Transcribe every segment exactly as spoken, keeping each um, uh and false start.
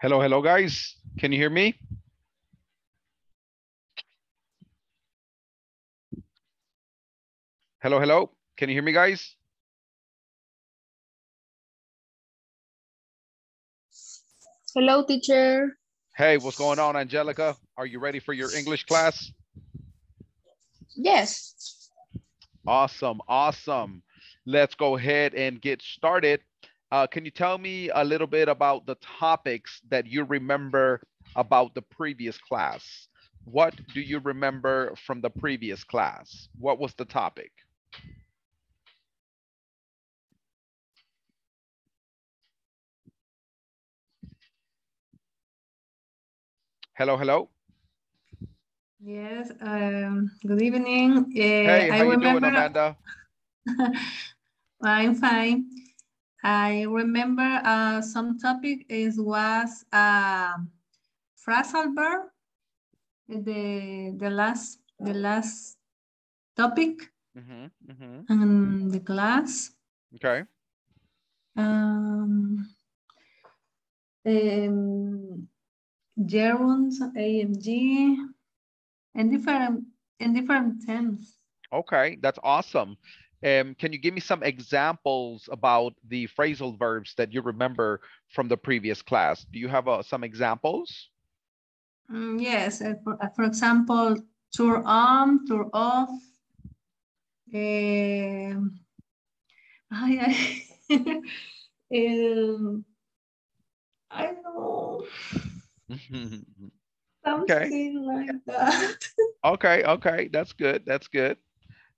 Hello, hello, guys. Can you hear me? Hello, hello. Can you hear me, guys? Hello, teacher. Hey, what's going on, Angelica? Are you ready for your English class? Yes. Awesome, awesome. Let's go ahead and get started. Uh, can you tell me a little bit about the topics that you remember about the previous class? What do you remember from the previous class? What was the topic? Hello, hello. Yes, um, good evening. Uh, hey, how I you remember... doing, Amanda? I'm fine. I remember uh, some topic is was uh, phrasal verb, the the last the last topic mm-hmm, mm-hmm. and the class. Okay. Um. um gerunds, A M G, and different and different terms. Okay, that's awesome. Um, can you give me some examples about the phrasal verbs that you remember from the previous class? Do you have uh, some examples? Mm, yes, uh, for, uh, for example, turn on, turn off. Uh, I, I, um, I know. Something okay. like that. Okay, okay, that's good, that's good.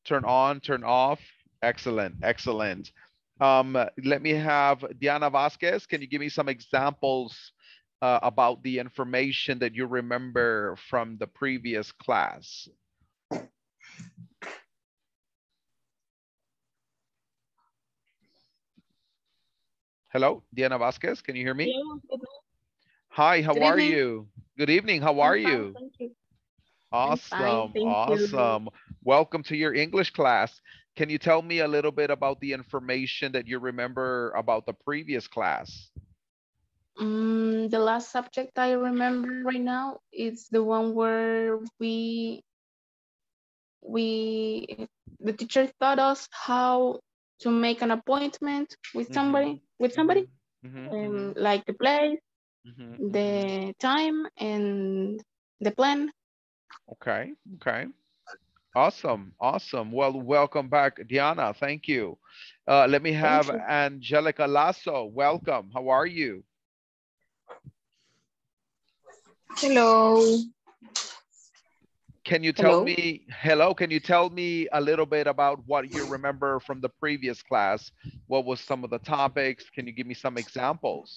Turn on, turn off. Excellent, excellent. Um, let me have Diana Vasquez. Can you give me some examples uh, about the information that you remember from the previous class? Hello, Diana Vasquez, can you hear me? Hi, how are you? Good evening, how are you? Awesome, awesome. Welcome to your English class. Can you tell me a little bit about the information that you remember about the previous class? Um, the last subject I remember right now is the one where we, we, the teacher taught us how to make an appointment with somebody, mm-hmm. with somebody, mm-hmm. um, like the place, mm-hmm. the time, and the plan. Okay, okay. Awesome, awesome. Well, welcome back, Diana. Thank you. Uh, let me have you. Angelica Lasso. Welcome. How are you? Hello. Can you tell hello? me, hello, can you tell me a little bit about what you remember from the previous class? What was some of the topics? Can you give me some examples?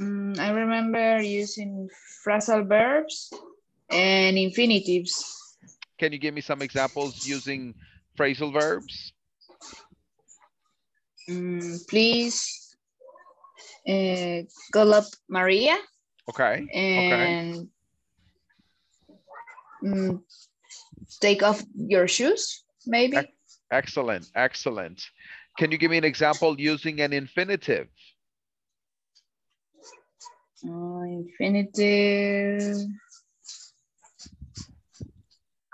Mm, I remember using phrasal verbs and infinitives. Can you give me some examples using phrasal verbs? Mm, please, uh, call up Maria. Okay. And okay. Mm, take off your shoes, maybe. E- excellent, excellent. Can you give me an example using an infinitive? Uh, infinitive.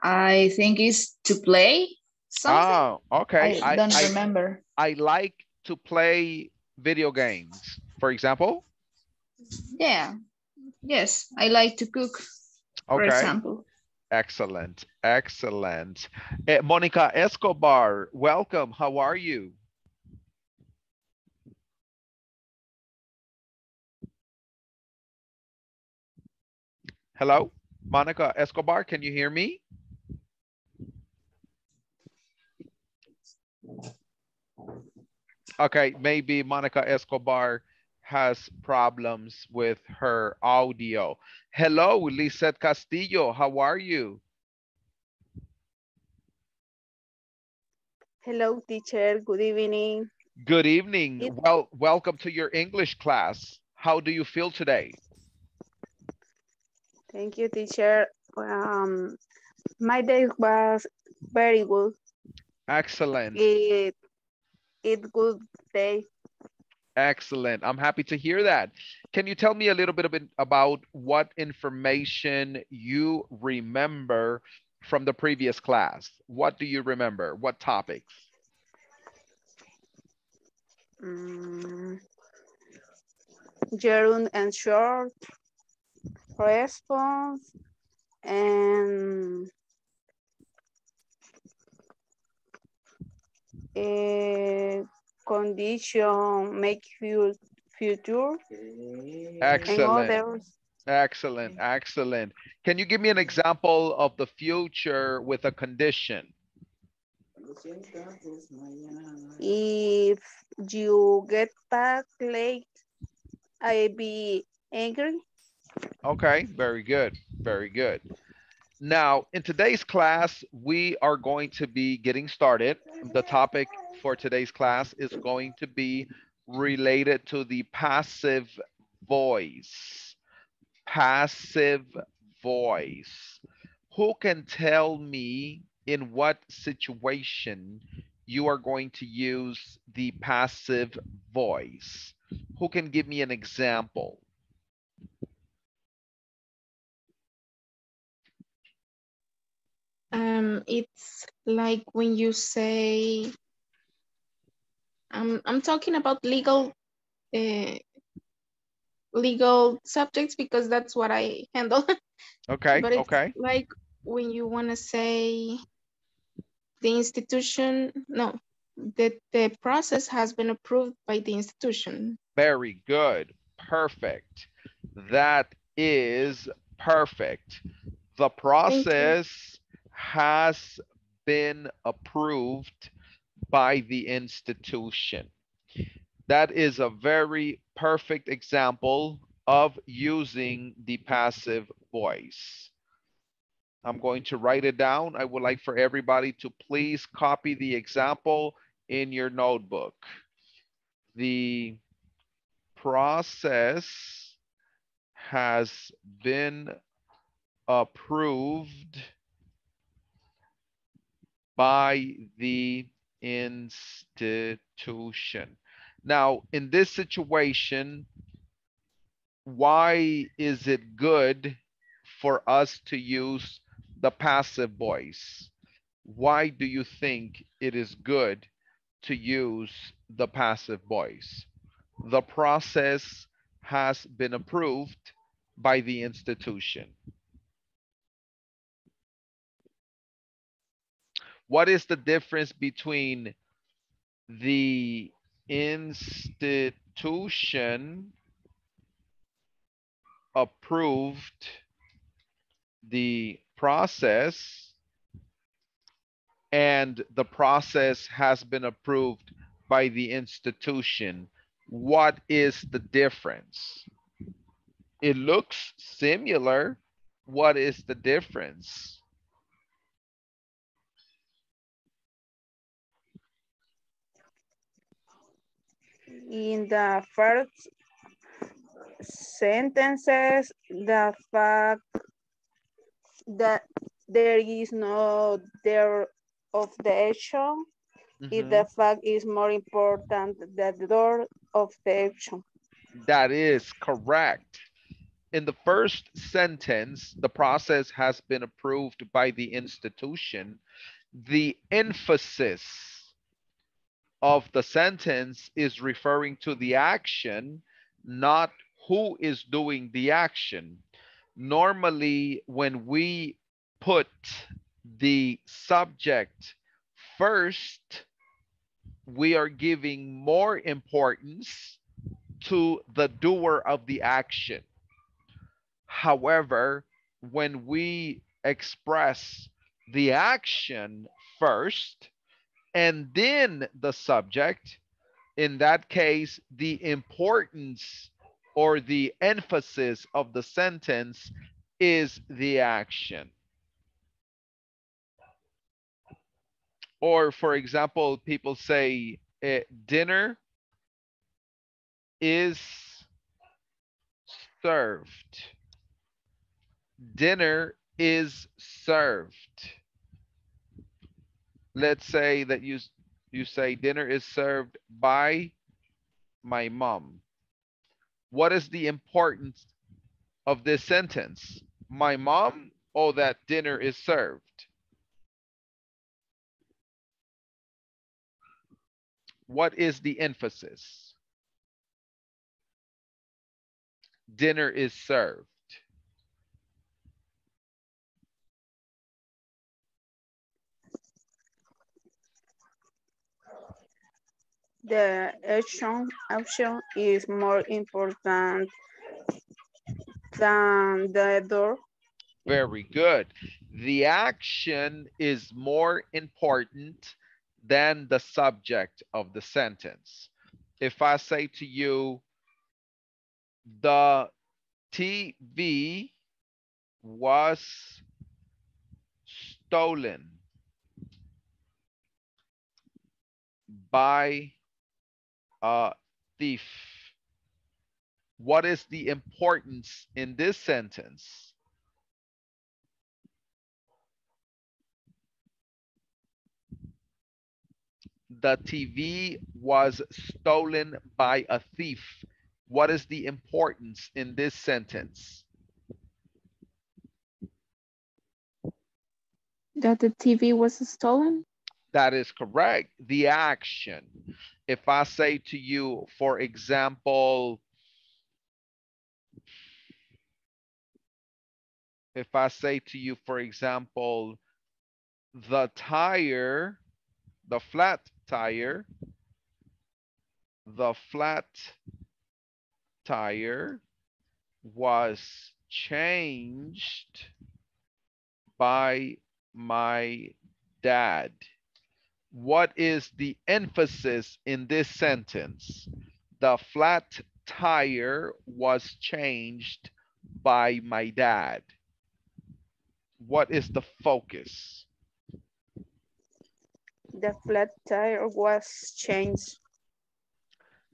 I think it's to play something. Oh, okay. I don't I, remember. I like to play video games, for example. Yeah. Yes, I like to cook, okay. for example. Excellent. Excellent. Uh, Monica Escobar, welcome. How are you? Hello, Monica Escobar, can you hear me? Okay, maybe Monica Escobar has problems with her audio. Hello, Lisette Castillo, how are you? Hello, teacher, good evening. Good evening. Well, welcome to your English class. How do you feel today? Thank you, teacher. Um, my day was very good. Excellent. It, it good day. Excellent. I'm happy to hear that. Can you tell me a little bit about what information you remember from the previous class? What do you remember? What topics? Um, Gerund and short response and a condition make future. Excellent. Excellent. Excellent. Can you give me an example of the future with a condition? If you get back late, I'll be angry. Okay, very good. Very good. Now, in today's class, we are going to be getting started. The topic for today's class is going to be related to the passive voice. Passive voice. Who can tell me in what situation you are going to use the passive voice? Who can give me an example? Um, it's like when you say, um, I'm talking about legal, uh, legal subjects because that's what I handle. Okay, but it's okay. Like when you want to say the institution, no, that the process has been approved by the institution. Very good, perfect. That is perfect. The process has been approved by the institution. That is a very perfect example of using the passive voice. I'm going to write it down. I would like for everybody to please copy the example in your notebook. The process has been approved by the institution. Now, in this situation, why is it good for us to use the passive voice? Why do you think it is good to use the passive voice? The process has been approved by the institution. What is the difference between the institution approved the process and the process has been approved by the institution? What is the difference? It looks similar. What is the difference? In the first sentences, the fact that there is no there of the action, mm-hmm. if the fact is more important than the door of the action. That is correct. In the first sentence, the process has been approved by the institution. The emphasis of the sentence is referring to the action, not who is doing the action. Normally, when we put the subject first, we are giving more importance to the doer of the action. However, when we express the action first, and then the subject, in that case, the importance or the emphasis of the sentence is the action. Or for example, people say eh, dinner is served. Dinner is served. Let's say that you, you say dinner is served by my mom. What is the importance of this sentence? My mom, oh, that dinner is served. What is the emphasis? Dinner is served. The action, action is more important than the door. Very good. The action is more important than the subject of the sentence. If I say to you, the T V was stolen by a thief. What is the importance in this sentence? The T V was stolen by a thief. What is the importance in this sentence? That the T V was stolen? That is correct. The action. If I say to you, for example, if I say to you, for example, the tire, the flat tire, the flat tire was changed by my dad. What is the emphasis in this sentence? The flat tire was changed by my dad. What is the focus? The flat tire was changed.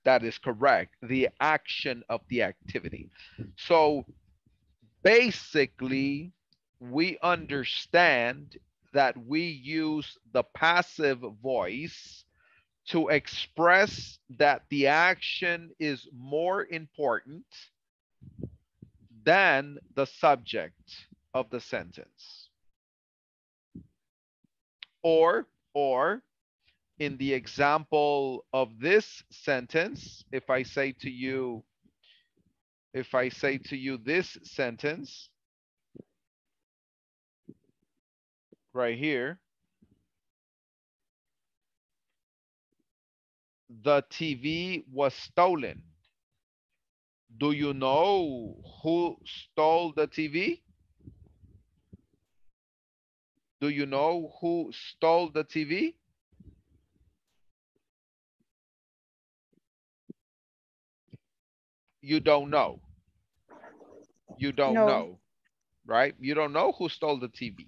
That is correct. The action of the activity. So basically, we understand that we use the passive voice to express that the action is more important than the subject of the sentence. Or, or in the example of this sentence, if I say to you, if I say to you this sentence, right here, the T V was stolen. Do you know who stole the T V? Do you know who stole the T V? You don't know. You don't no. know, right? You don't know who stole the T V.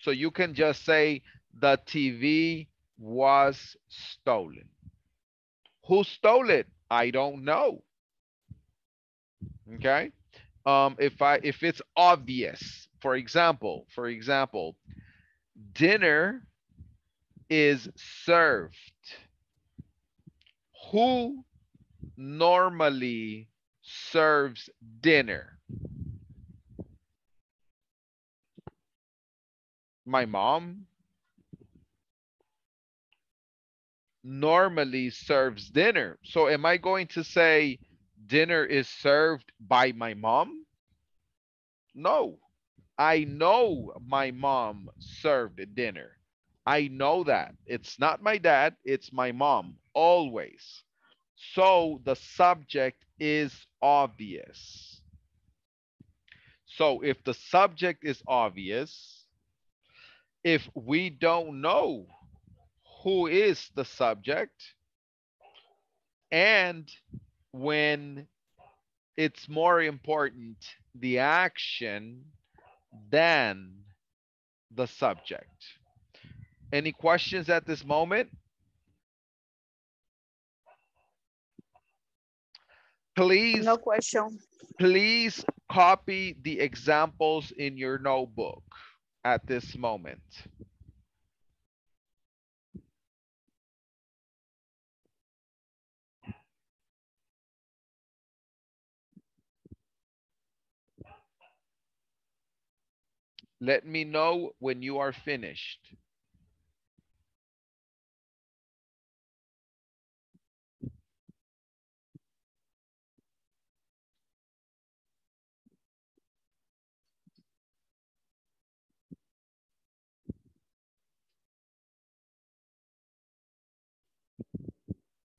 So you can just say the T V was stolen. Who stole it? I don't know. Okay. Um, if I if it's obvious, for example, for example, dinner is served. Who normally serves dinner? My mom normally serves dinner. So am I going to say dinner is served by my mom? No. I know my mom served dinner. I know that. It's not my dad, it's my mom, always. So the subject is obvious. So if the subject is obvious, if we don't know who is the subject, and when it's more important, the action, than the subject. Any questions at this moment? Please, no question. Please copy the examples in your notebook at this moment. Let me know when you are finished.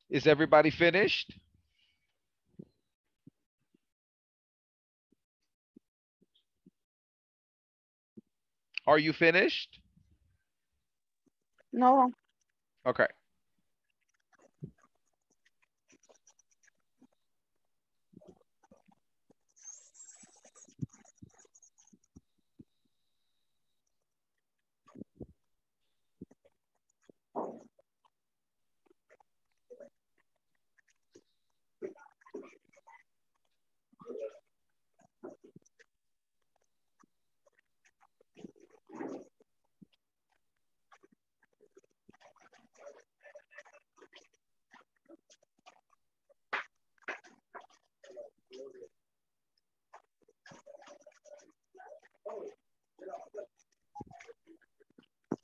Is everybody finished? Are you finished? No. Okay.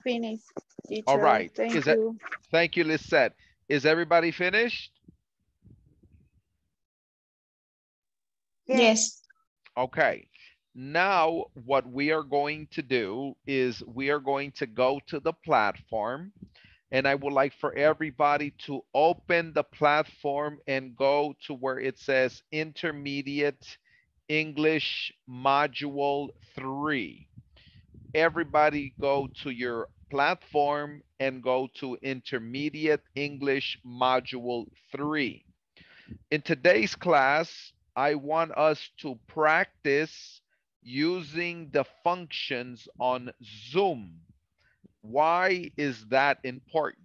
Finished. Teacher. All right. Thank Is you. That, thank you, Lisette. Is everybody finished? Yes. yes. Okay. Now, what we are going to do is we are going to go to the platform, and I would like for everybody to open the platform and go to where it says Intermediate English Module three. Everybody go to your platform and go to Intermediate English Module three. In today's class, I want us to practice using the functions on Zoom. Why is that important?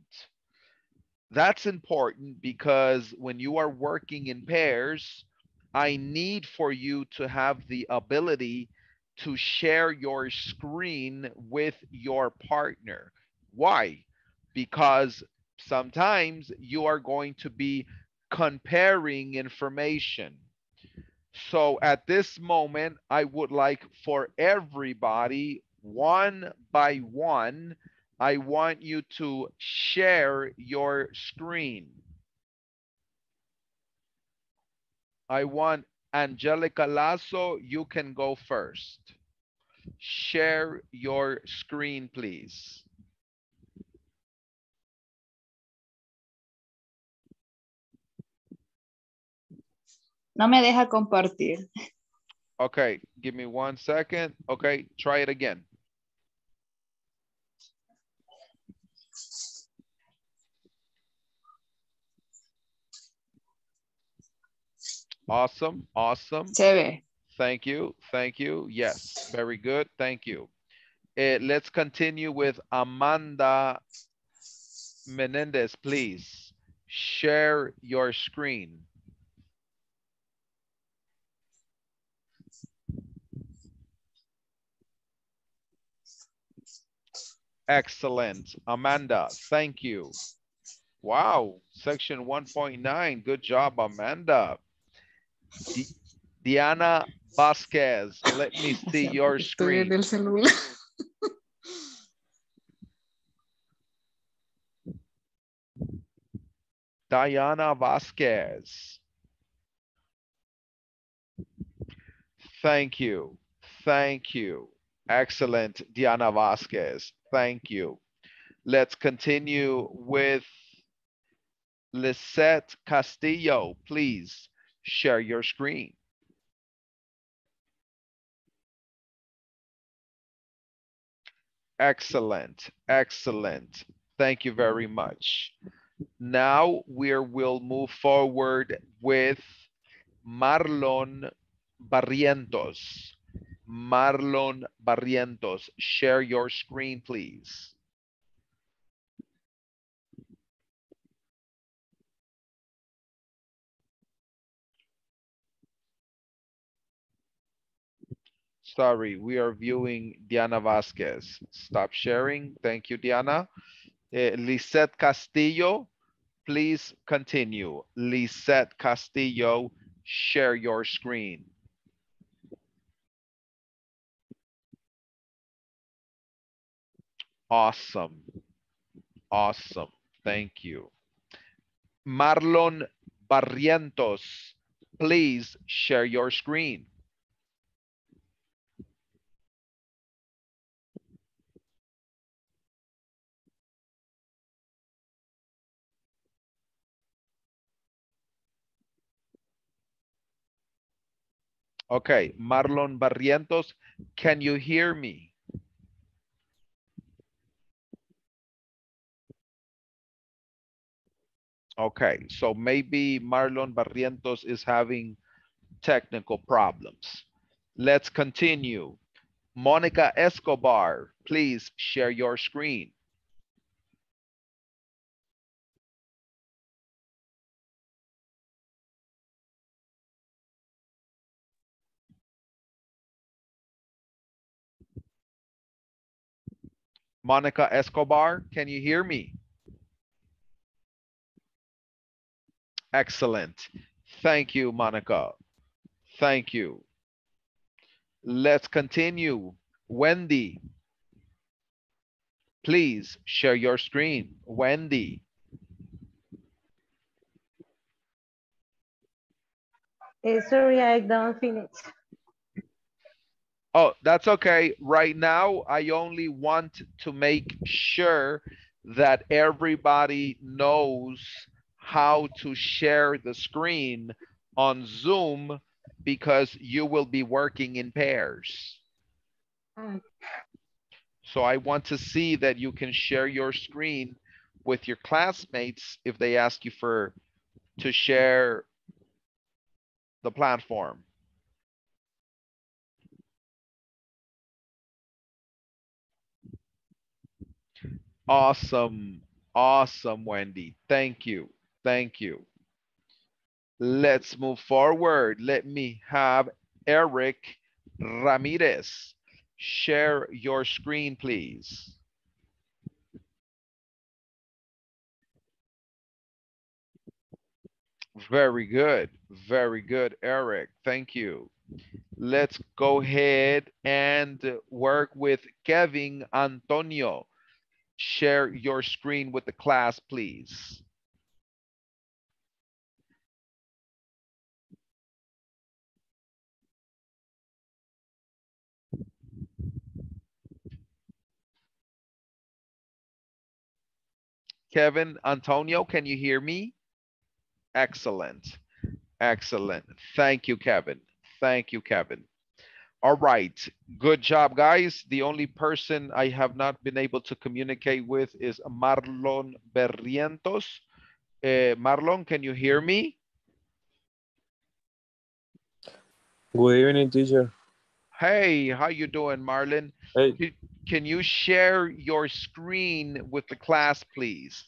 That's important because when you are working in pairs, I need for you to have the ability to share your screen with your partner. Why? Because sometimes you are going to be comparing information. So at this moment, I would like for everybody, one by one, I want you to share your screen. I want Angelica Lasso, you can go first. Share your screen, please. No me deja compartir. Okay, give me one second. Okay, try it again. Awesome, awesome. Seven. Thank you, thank you. Yes, very good, thank you. Uh, let's continue with Amanda Menendez, please. Share your screen. Excellent, Amanda, thank you. Wow, section one point nine, good job, Amanda. Di Diana Vasquez, let me see your screen. Diana Vasquez. Thank you. Thank you. Excellent, Diana Vasquez. Thank you. Let's continue with Lisette Castillo, please. Share your screen. Excellent, excellent. Thank you very much. Now we will move forward with Marlon Barrientos. Marlon Barrientos, share your screen, please. Sorry, we are viewing Diana Vasquez. Stop sharing. Thank you, Diana. Uh, Lisette Castillo, please continue. Lisette Castillo, share your screen. Awesome. Awesome. Thank you. Marlon Barrientos, please share your screen. Okay, Marlon Barrientos, can you hear me? Okay, so maybe Marlon Barrientos is having technical problems. Let's continue. Monica Escobar, please share your screen. Monica Escobar, can you hear me? Excellent. Thank you, Monica. Thank you. Let's continue. Wendy, please share your screen. Wendy. Hey, sorry, I don't finish. Oh, that's okay. Right now, I only want to make sure that everybody knows how to share the screen on Zoom because you will be working in pairs. Mm. So I want to see that you can share your screen with your classmates if they ask you for to share the platform. Awesome, awesome, Wendy. Thank you, thank you. Let's move forward. Let me have Eric Ramirez share your screen, please. Very good, very good, Eric. Thank you. Let's go ahead and work with Kevin Antonio. Share your screen with the class, please. Kevin Antonio, can you hear me? Excellent. Excellent. Thank you, Kevin. Thank you, Kevin. All right, good job, guys. The only person I have not been able to communicate with is Marlon Barrientos. Uh, Marlon, can you hear me? Good evening, teacher. Hey, how you doing, Marlon? Hey. Can you share your screen with the class, please?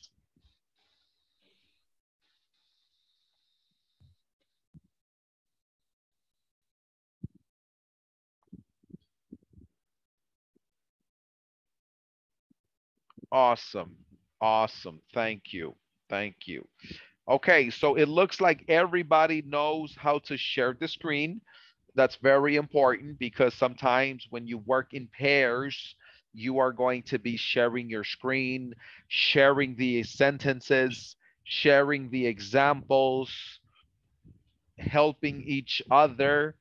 Awesome. Awesome. Thank you. Thank you. Okay, so it looks like everybody knows how to share the screen. That's very important because sometimes when you work in pairs, you are going to be sharing your screen, sharing the sentences, sharing the examples, helping each other.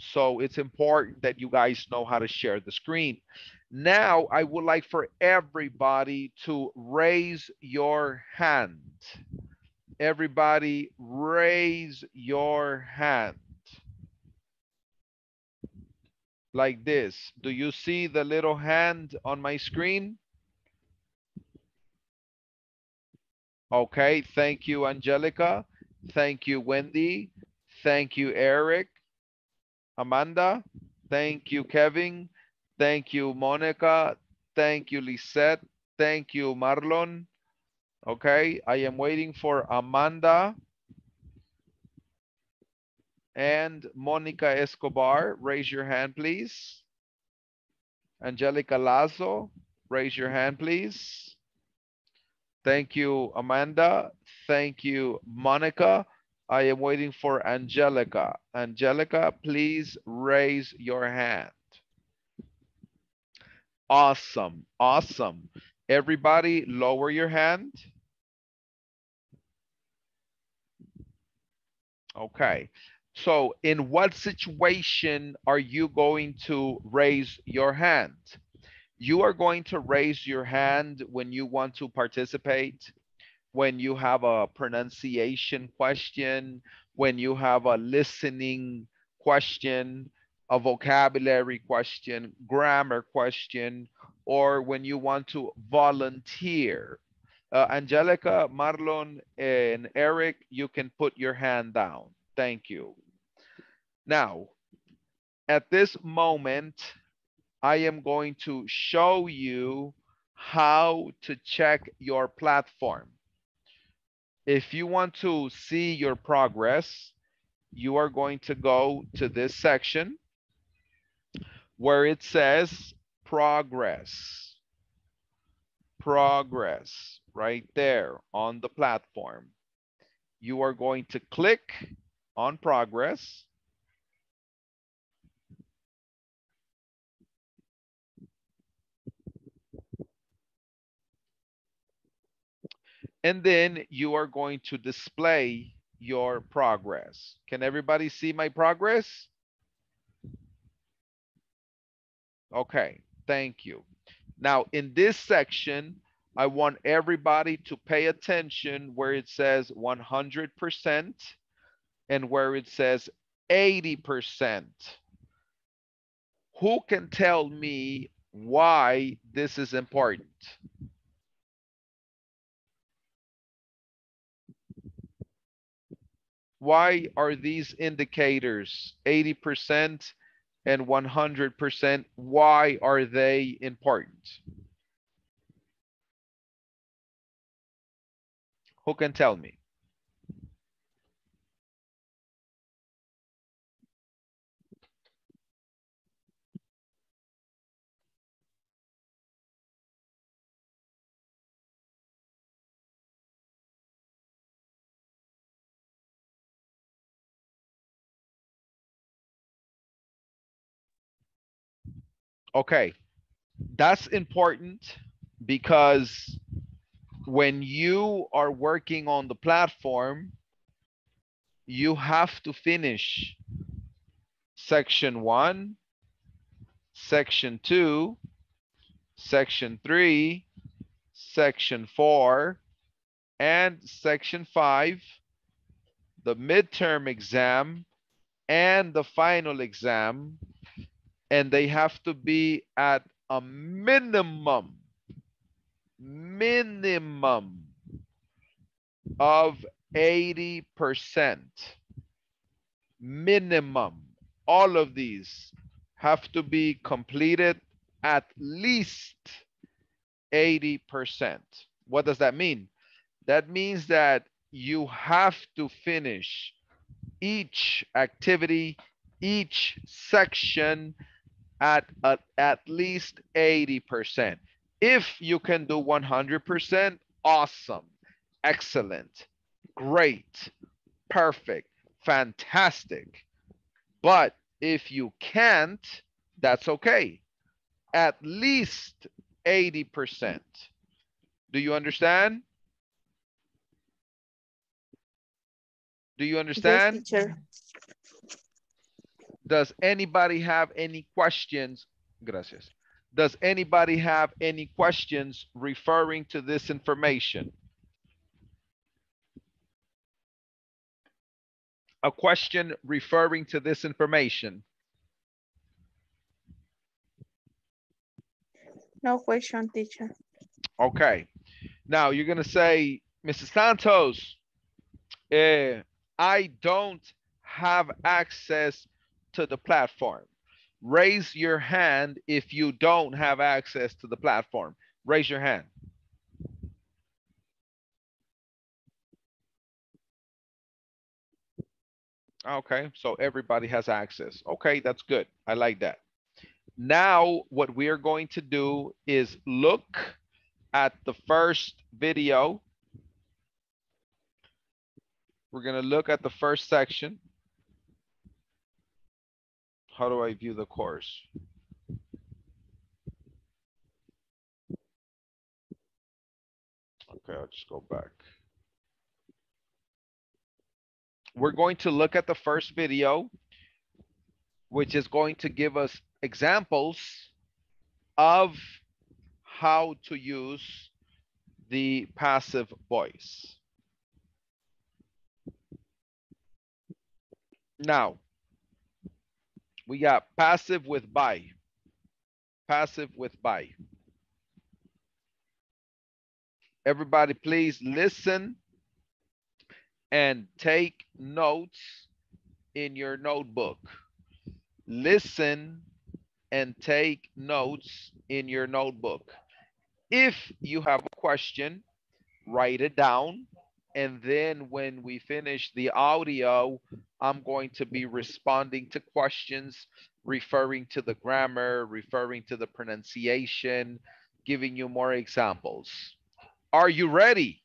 So it's important that you guys know how to share the screen. Now, I would like for everybody to raise your hand. Everybody, raise your hand. Like this. Do you see the little hand on my screen? Okay, thank you, Angelica. Thank you, Wendy. Thank you, Eric. Amanda, thank you, Kevin. Thank you, Monica. Thank you, Lisette. Thank you, Marlon. Okay, I am waiting for Amanda and Monica Escobar. Raise your hand, please. Angelica Lasso, raise your hand, please. Thank you, Amanda. Thank you, Monica. I am waiting for Angelica. Angelica, please raise your hand. Awesome, awesome. Everybody lower your hand. Okay, so in what situation are you going to raise your hand? You are going to raise your hand when you want to participate, when you have a pronunciation question, when you have a listening question, a vocabulary question, grammar question, or when you want to volunteer. Uh, Angelica, Marlon, and Eric, you can put your hand down. Thank you. Now, at this moment, I am going to show you how to check your platform. If you want to see your progress, you are going to go to this section where it says progress, progress, right there on the platform. You are going to click on progress. And then you are going to display your progress. Can everybody see my progress? Okay, thank you. Now, in this section, I want everybody to pay attention where it says one hundred percent and where it says eighty percent. Who can tell me why this is important? Why are these indicators eighty percent? And one hundred percent, why are they important? Who can tell me? Okay, that's important because when you are working on the platform, you have to finish section one, section two, section three, section four, and section five, the midterm exam, and the final exam. And they have to be at a minimum, minimum of eighty percent. Minimum. All of these have to be completed at least eighty percent. What does that mean? That means that you have to finish each activity, each section, At, at at least eighty percent. If you can do one hundred percent, awesome, excellent, great, perfect, fantastic. But if you can't, that's okay. At least eighty percent. Do you understand? Do you understand? Yes, teacher. Does anybody have any questions? Gracias. Does anybody have any questions referring to this information? A question referring to this information? No question, teacher. Okay. Now you're going to say, Missus Santos, eh, I don't have access to the platform. Raise your hand if you don't have access to the platform. Raise your hand. Okay, so everybody has access. Okay, that's good. I like that. Now, what we are going to do is look at the first video. We're going to look at the first section. How do I view the course? Okay, I'll just go back. We're going to look at the first video, which is going to give us examples of how to use the passive voice. Now, we got passive with by, passive with by. Everybody, please listen and take notes in your notebook. Listen and take notes in your notebook. If you have a question, write it down. And then when we finish the audio, I'm going to be responding to questions, referring to the grammar, referring to the pronunciation, giving you more examples. Are you ready?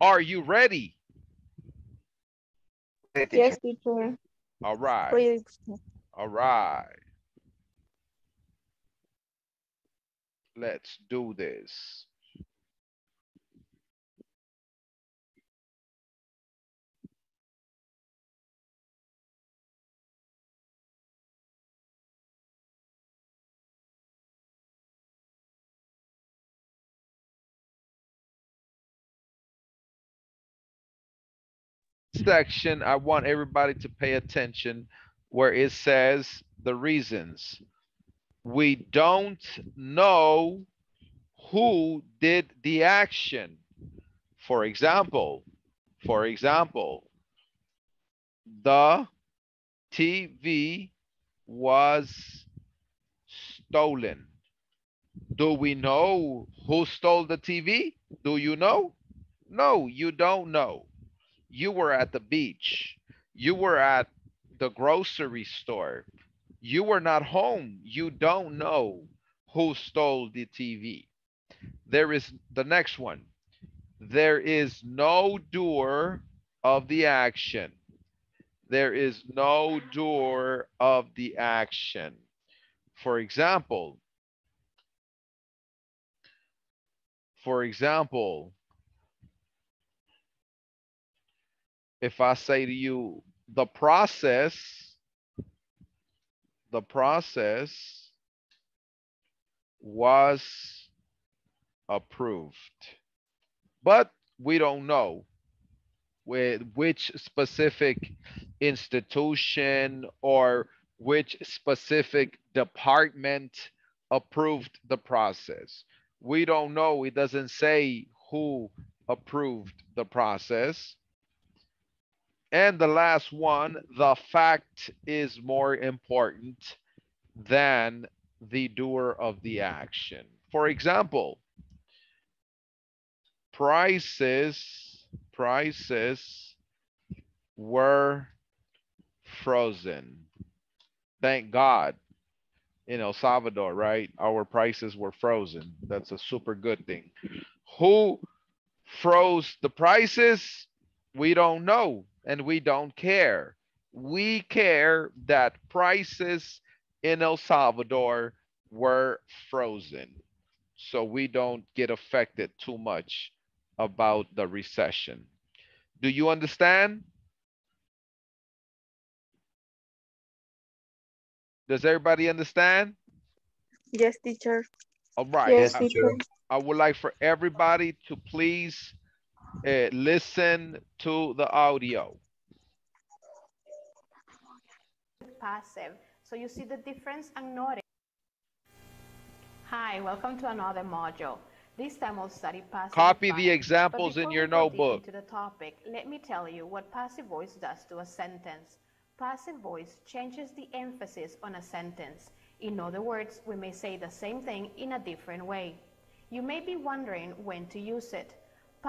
Are you ready? Yes, teacher. All right. Please. All right. Let's do this. Section, I want everybody to pay attention where it says the reasons. We don't know who did the action. For example, for example, the T V was stolen. Do we know who stole the T V? Do you know? No, you don't know. You were at the beach. You were at the grocery store. You were not home. You don't know who stole the T V. There is the next one. There is no doer of the action. There is no doer of the action. For example, for example, if I say to you, the process, the process was approved, but we don't know with which specific institution or which specific department approved the process. We don't know. It doesn't say who approved the process. And the last one, the fact is more important than the doer of the action. For example, prices, prices were frozen. Thank God. In El Salvador, right? Our prices were frozen. That's a super good thing. Who froze the prices? We don't know. And we don't care. We care that prices in El Salvador were frozen. So we don't get affected too much about the recession. Do you understand? Does everybody understand? Yes, teacher. All right. Yes, teacher. I, I would like for everybody to please Uh, listen to the audio. Passive. So you see the difference and notice. Hi, welcome to another module. This time we'll study passive. Copy the examples in your notebook. To the topic, let me tell you what passive voice does to a sentence. Passive voice changes the emphasis on a sentence. In other words, we may say the same thing in a different way. You may be wondering when to use it.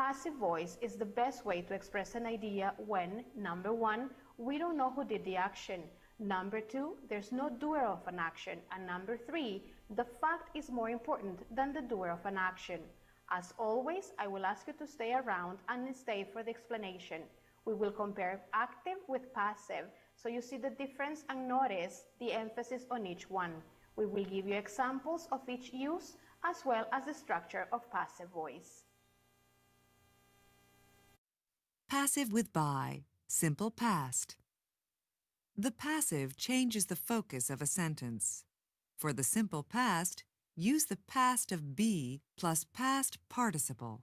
Passive voice is the best way to express an idea when, number one, we don't know who did the action. Number two, there's no doer of an action. And number three, the fact is more important than the doer of an action. As always, I will ask you to stay around and stay for the explanation. We will compare active with passive, so you see the difference and notice the emphasis on each one. We will give you examples of each use as well as the structure of passive voice. Passive with by, simple past. The passive changes the focus of a sentence. For the simple past, use the past of be plus past participle.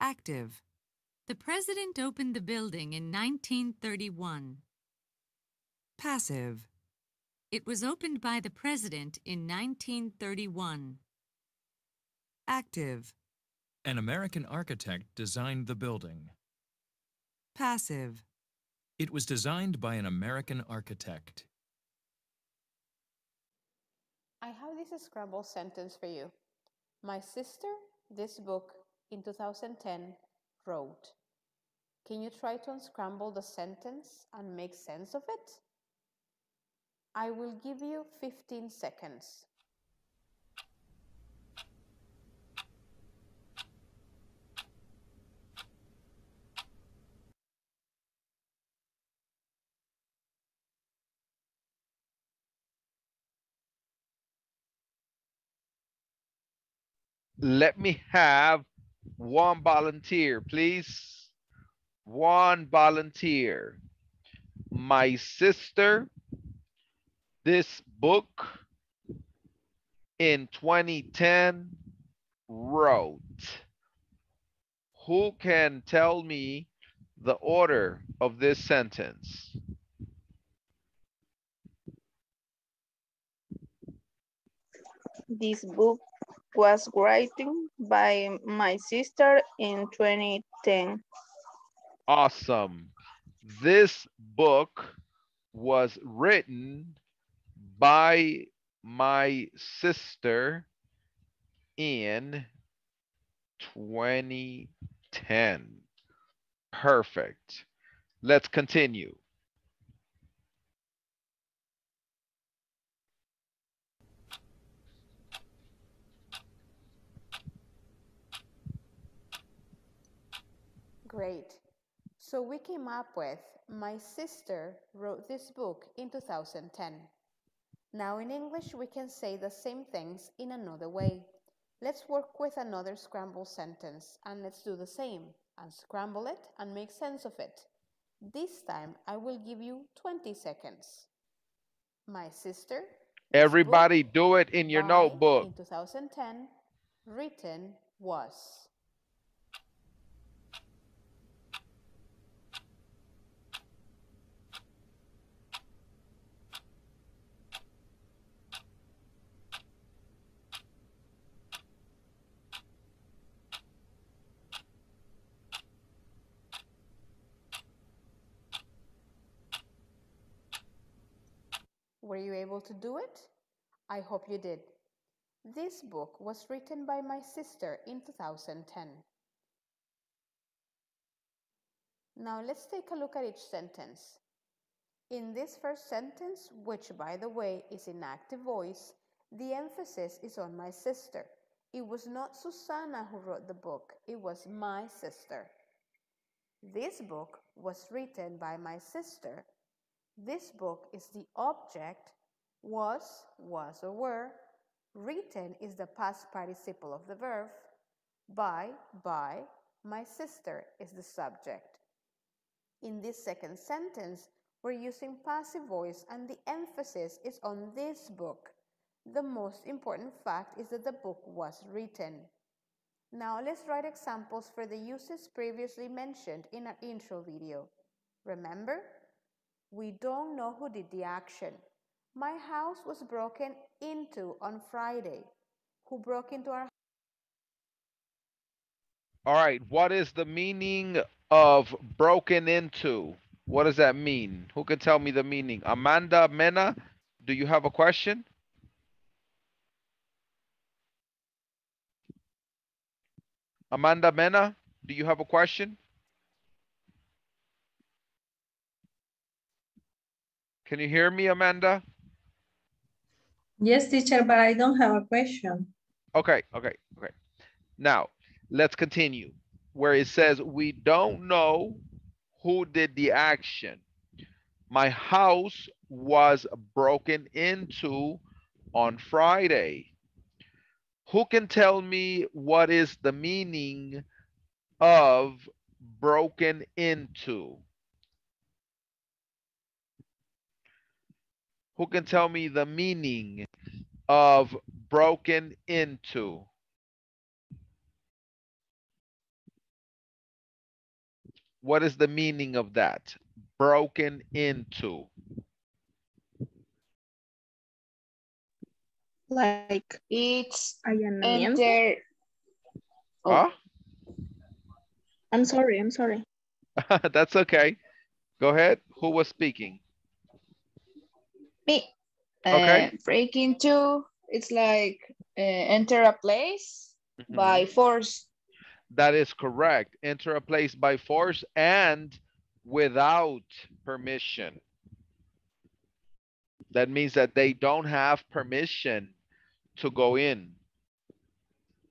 Active. The president opened the building in nineteen thirty-one. Passive. It was opened by the president in nineteen thirty-one. Active. An American architect designed the building. Passive. It was designed by an American architect. I have this Scrabble sentence for you. My sister, this book, in two thousand ten, wrote. Can you try to unscramble the sentence and make sense of it? I will give you fifteen seconds. Let me have one volunteer, please. One volunteer. My sister, this book in twenty ten wrote. Who can tell me the order of this sentence? This book was written by my sister in twenty ten. Awesome. This book was written by my sister in twenty ten. Perfect. Let's continue. Great. So we came up with, my sister wrote this book in two thousand ten. Now in English, we can say the same things in another way. Let's work with another scramble sentence and let's do the same, unscramble it and make sense of it. This time, I will give you twenty seconds. My sister. Everybody do it in your notebook. In two thousand ten, written was. Were you able to do it? I hope you did. This book was written by my sister in two thousand ten. Now let's take a look at each sentence. In this first sentence, which by the way is in active voice, the emphasis is on my sister. It was not Susanna who wrote the book, it was my sister. This book was written by my sister. This book is the object, was, was or were, written is the past participle of the verb, by, by, my sister is the subject. In this second sentence, we're using passive voice and the emphasis is on this book. The most important fact is that the book was written. Now let's write examples for the uses previously mentioned in our intro video. Remember? We don't know who did the action. My house was broken into on Friday. Who broke into our house? All right, what is the meaning of broken into? What does that mean? Who can tell me the meaning? Amanda, Mena, do you have a question? Amanda, Mena, do you have a question? Can you hear me, Amanda? Yes, teacher, but I don't have a question. Okay, okay, okay. Now, let's continue where it says, we don't know who did the action. My house was broken into on Friday. Who can tell me what is the meaning of broken into? Who can tell me the meaning of broken into? What is the meaning of that? Broken into. Like it's enter. Oh. Huh? I'm sorry, I'm sorry. That's okay. Go ahead. Who was speaking? Me. Okay. Uh, break into, it's like uh, enter a place mm-hmm. by force. That is correct. Enter a place by force and without permission. That means that they don't have permission to go in.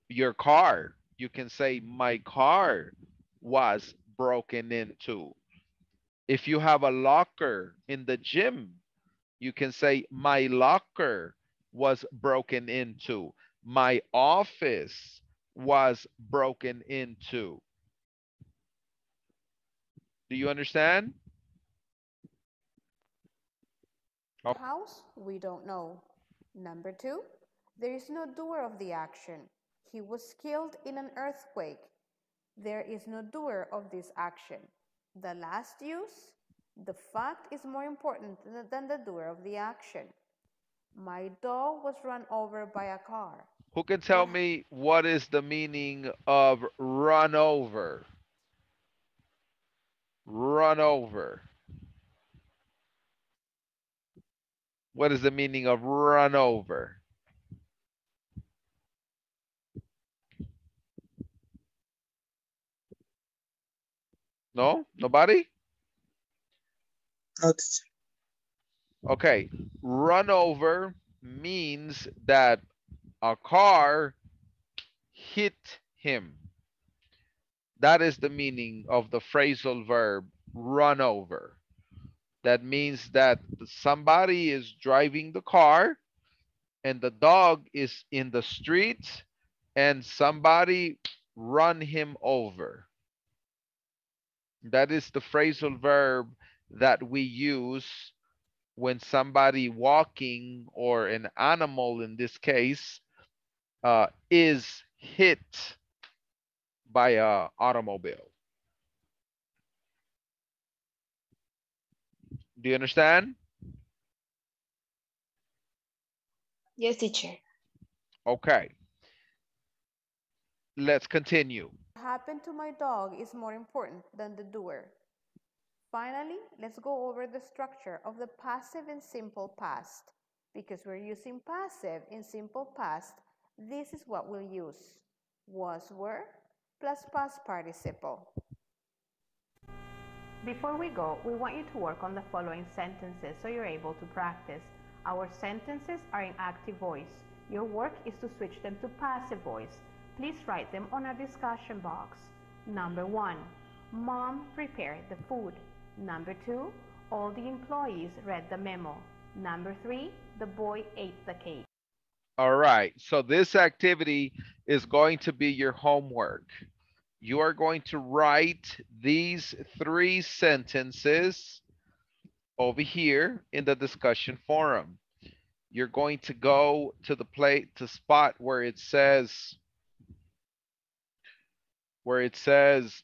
Your car, you can say, my car was broken into. If you have a locker in the gym, you can say, my locker was broken into. My office was broken into. Do you understand? Oh. House, we don't know. Number two, there is no doer of the action. He was killed in an earthquake. There is no doer of this action. The last use, the fact is more important than the doer of the action. My dog was run over by a car. Who can tell me what is the meaning of run over? Run over. What is the meaning of run over? No? Nobody? Okay. Run over means that a car hit him. That is the meaning of the phrasal verb run over. That means that somebody is driving the car and the dog is in the street and somebody run him over. That is the phrasal verb that we use when somebody walking or an animal in this case uh, is hit by an automobile. Do you understand? Yes, teacher. Okay. Let's continue. What happened to my dog is more important than the doer. Finally, let's go over the structure of the passive and simple past. Because we're using passive in simple past, this is what we'll use. Was, were, plus past participle. Before we go, we want you to work on the following sentences so you're able to practice. Our sentences are in active voice. Your work is to switch them to passive voice. Please write them on our discussion box. Number one, Mom prepared the food. Number two, all the employees read the memo. Number three, the boy ate the cake. All right, so this activity is going to be your homework. You are going to write these three sentences over here in the discussion forum. You're going to go to the plate to spot where it says, where it says,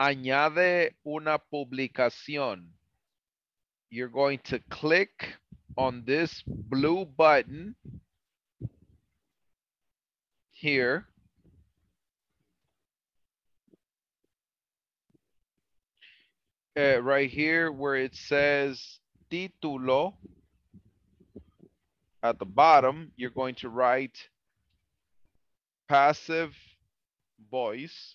añade una publicación. You're going to click on this blue button here. Uh, right here where it says título. At the bottom, you're going to write passive voice.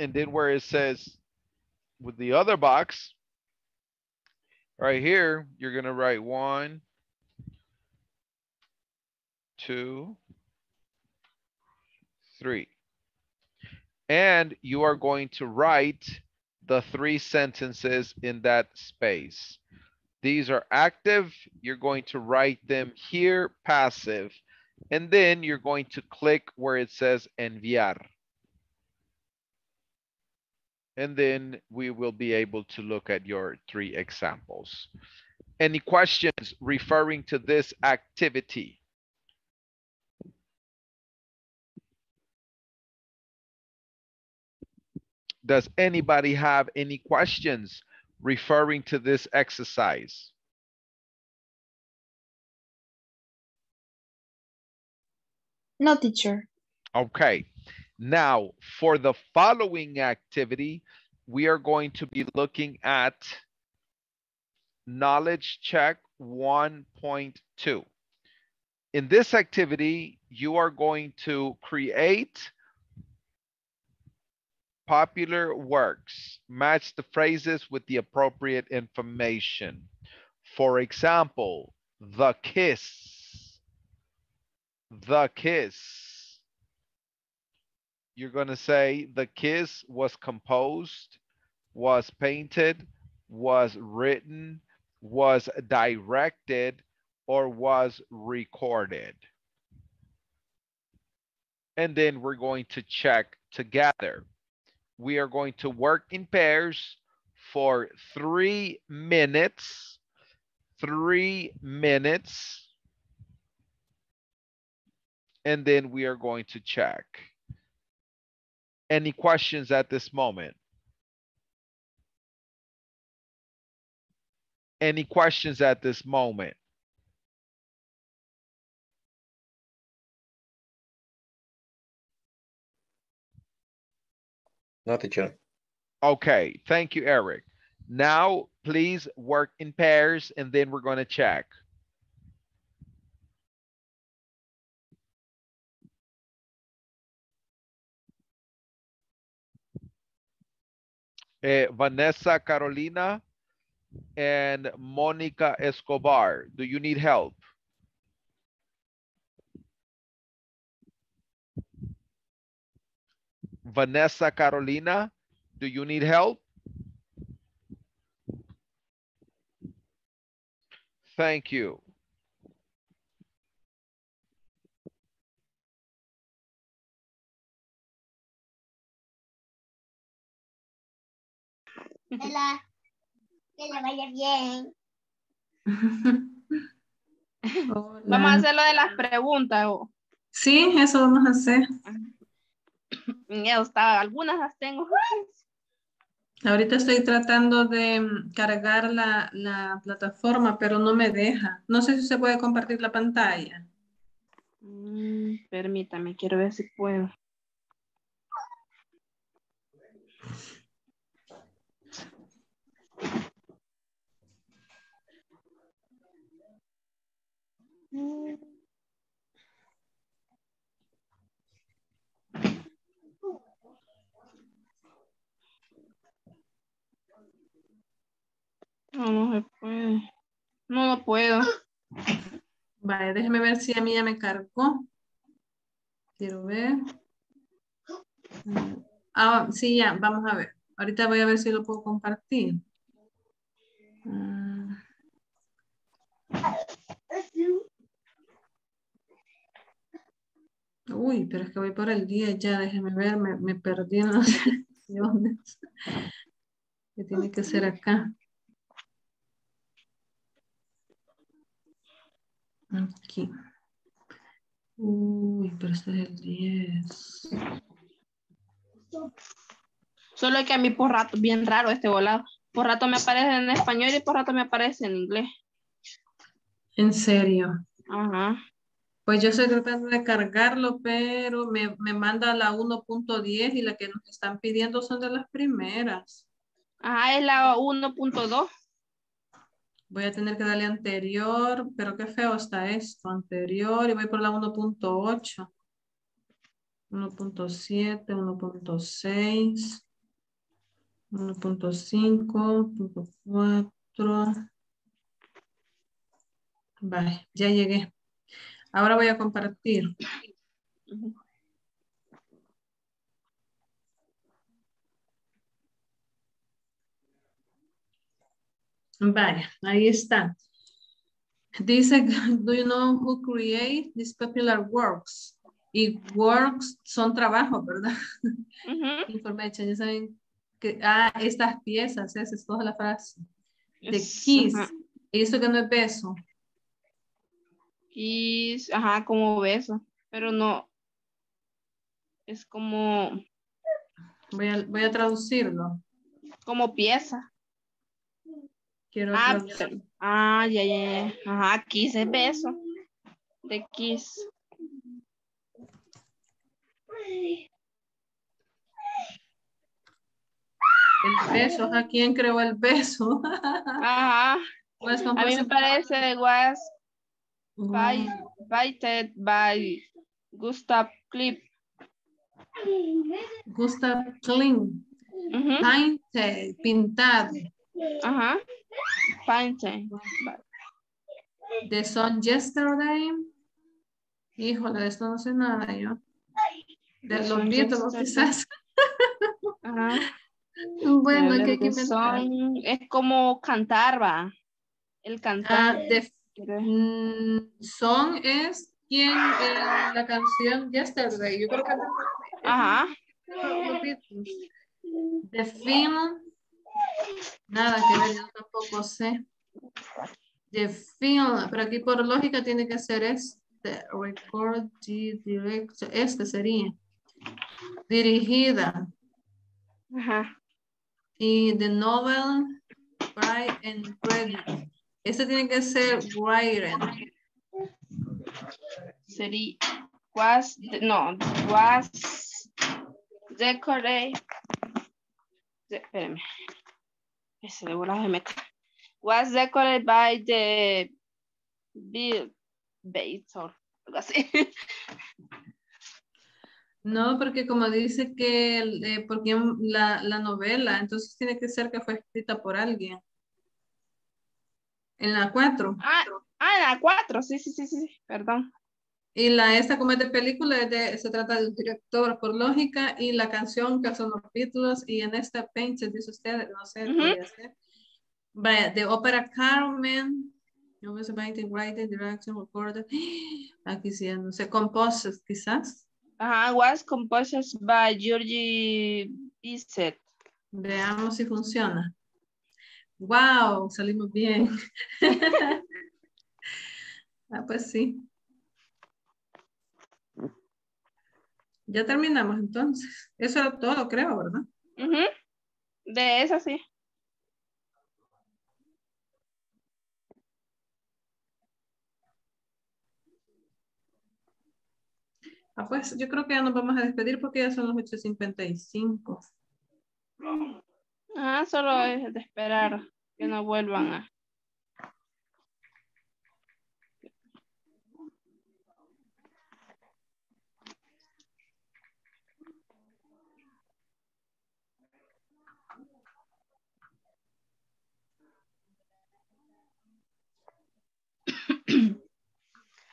And then where it says with the other box, right here, you're going to write one, two, three. And you are going to write the three sentences in that space. These are active. You're going to write them here passive. And then you're going to click where it says enviar. And then we will be able to look at your three examples. Any questions referring to this activity? Does anybody have any questions referring to this exercise? No, teacher. Okay. Now, for the following activity, we are going to be looking at knowledge check one point two. In this activity, you are going to create popular works, match the phrases with the appropriate information. For example, the kiss, the kiss. You're going to say the kiss was composed, was painted, was written, was directed, or was recorded. And then we're going to check together. We are going to work in pairs for three minutes, three minutes. And then we are going to check. Any questions at this moment? Any questions at this moment? Not the joke. Okay, thank you, Eric. Now, please work in pairs and then we're gonna check. Uh, Vanessa Carolina and Monica Escobar, do you need help? Vanessa Carolina, do you need help? Thank you. Hola, que le vaya bien. Vamos a hacer lo de las preguntas. ¿O? Sí, eso vamos a hacer. Algunas las tengo. Ahorita estoy tratando de cargar la, la plataforma, pero no me deja. No sé si se puede compartir la pantalla. Mm, permítame, quiero ver si puedo. No, no se puede. No, no puedo. Vale, déjeme ver si a mí ya me cargó. Quiero ver. Ah, sí, ya, vamos a ver. Ahorita voy a ver si lo puedo compartir. Mm. Uy, pero es que voy por el día ya, déjeme ver, me, me perdí, no sé dónde. ¿Qué tiene que ser acá? Aquí. Uy, pero este es el diez. Solo que a mí por rato, bien raro este volado. Por rato me aparece en español y por rato me aparece en inglés. ¿En serio? Ajá. Pues yo estoy tratando de cargarlo, pero me, me manda la uno punto diez y la que nos están pidiendo son de las primeras. Ajá, es la uno punto dos. Voy a tener que darle anterior, pero qué feo está esto, anterior, y voy por la uno punto ocho. uno punto siete, uno punto seis, uno punto cinco, uno punto cuatro. Vale, ya llegué. Ahora voy a compartir. Vaya, ahí está. This, do you know who create these popular works? Y works son trabajos, ¿verdad? Uh-huh. Information, ya saben que ah, estas piezas, esa es toda la frase. Yes. The kiss, uh-huh. Eso que no es beso. Kiss, ajá, como beso, pero no, es como... Voy a, voy a traducirlo. Como pieza. Quiero ah, pero, ah, ya, ya, ya. Ajá, kiss es beso. The kiss. El beso, ¿a quién creó el beso? Ajá. Pues, a mí me parece was bited by Gustav Klint. Gustav Klint. Uh-huh. Painted, pintado. Ajá. Uh-huh. Painted. The song yesterday. Híjole, de esto no sé nada yo. De los Beatles quizás. Ajá. Bueno, que hay que pensar. Es como cantar, va. El cantar. Ah, de, mm, song es quien eh, la canción Yesterday. Yo creo que. Ajá. De film. Nada que ver, yo tampoco sé. De film. Pero aquí por lógica tiene que ser este. Record, directo. Este sería. Dirigida. Ajá. Y the novel Pride and Prejudice. Este tiene que ser written. Sería was no was decorate. Espérame. Ese de bolas de meta. Was decorated by the Bill Bates o algo así. No, porque como dice que eh, porque la, la novela, entonces tiene que ser que fue escrita por alguien. En la cuatro. Ah, ah, en la cuatro, sí, sí, sí, sí, perdón. Y la esta como es de película, es de, se trata de un director por lógica y la canción que son los Beatles y en esta painted, dice usted, no sé, uh-huh. De ópera Carmen. Yo me sé, writing, direction, recorded. Aquí sí, no sé, composes quizás. Uh, was composed by Georges Bizet. Veamos si funciona. Wow, salimos bien. Ah, pues sí. Ya terminamos entonces. Eso era todo, creo, ¿verdad? Uh-huh. De eso sí. Ah, pues yo creo que ya nos vamos a despedir porque ya son las ocho cincuenta y cinco. Ah, solo es de esperar que no vuelvan a...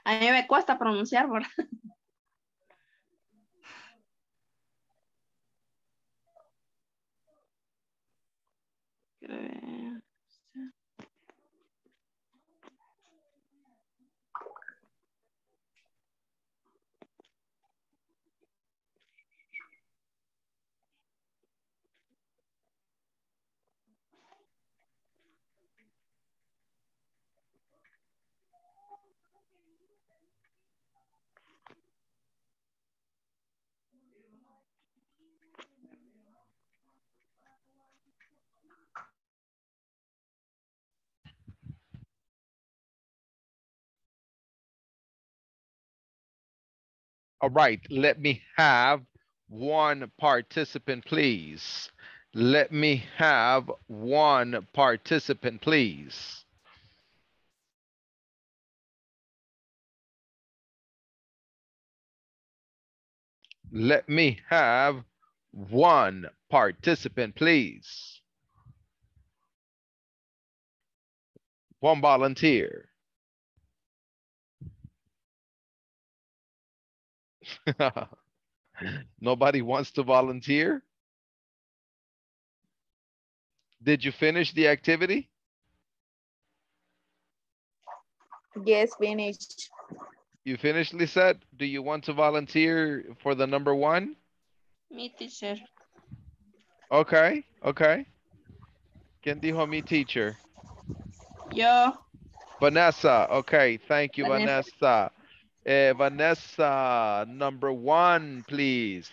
A mí me cuesta pronunciar, ¿verdad? All right, let me have one participant, please. Let me have one participant, please. Let me have one participant, please. One volunteer. Nobody wants to volunteer? Did you finish the activity? Yes, finished. You finished, Lisette? Do you want to volunteer for the number one? Me, teacher. Okay, okay. ¿Quién dijo mi teacher? Yo. Vanessa, okay, thank you, Vanessa. Vanessa, uh, Vanessa number one, please.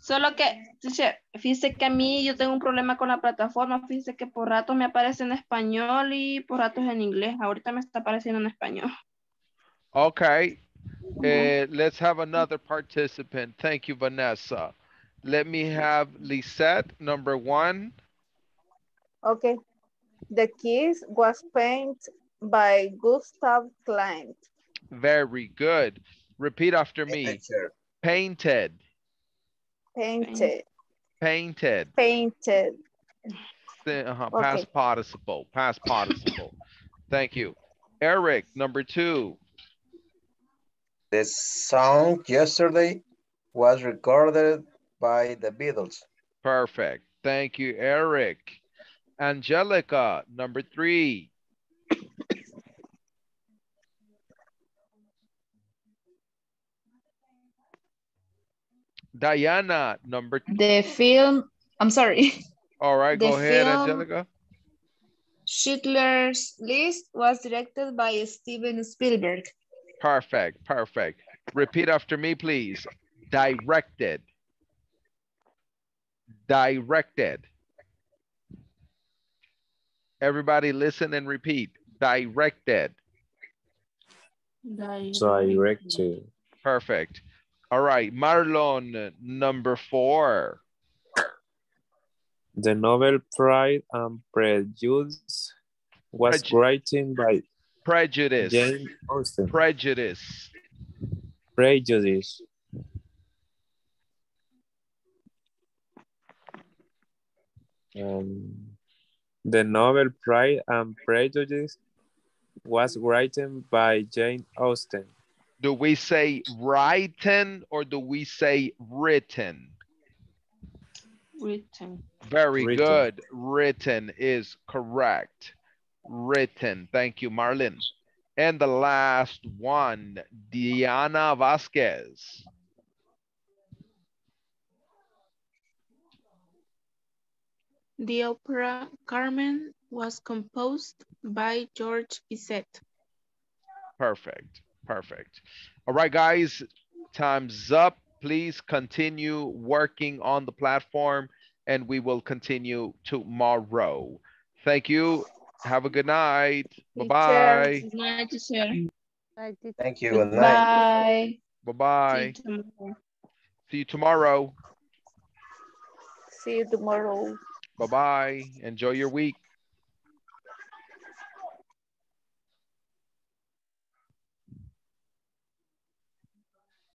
Solo que, teacher, fíjese que a mí yo tengo un problema con la plataforma. Fíjese que por ratos me aparece en español y por ratos en inglés. Ahorita me está apareciendo en español. Okay. Uh, let's have another participant. Thank you, Vanessa. Let me have Lisette, number one. Okay. The kiss was painted by Gustav Klint. Very good. Repeat after me. Painted. Painted. Painted. Painted. Uh-huh. Okay. Past participle. Past participle. Thank you. Eric, number two. The song Yesterday was recorded by the Beatles. Perfect. Thank you, Eric. Angelica, number three. Diana, number two. The film, I'm sorry. All right, the go ahead, Angelica. Schindler's List was directed by Steven Spielberg. Perfect, perfect. Repeat after me, please. Directed. Directed. Everybody listen and repeat. Directed. Directed. Perfect. All right, Marlon, number four. The novel Pride and Prejudice was Prejud written by Prejudice. Jane Austen. Prejudice. Prejudice. Um, the novel Pride and Prejudice was written by Jane Austen. Do we say written or do we say written? Written. Very written. Good. Written is correct. Written. Thank you, Marlon. And the last one, Diana Vasquez. The opera Carmen was composed by Georges Bizet. Perfect. Perfect. All right, guys, time's up. Please continue working on the platform and we will continue tomorrow. Thank you. Have a good night. Bye-bye. Good night, teacher. Thank you. Good night. Bye-bye. See you tomorrow. See you tomorrow. Bye-bye. Enjoy your week.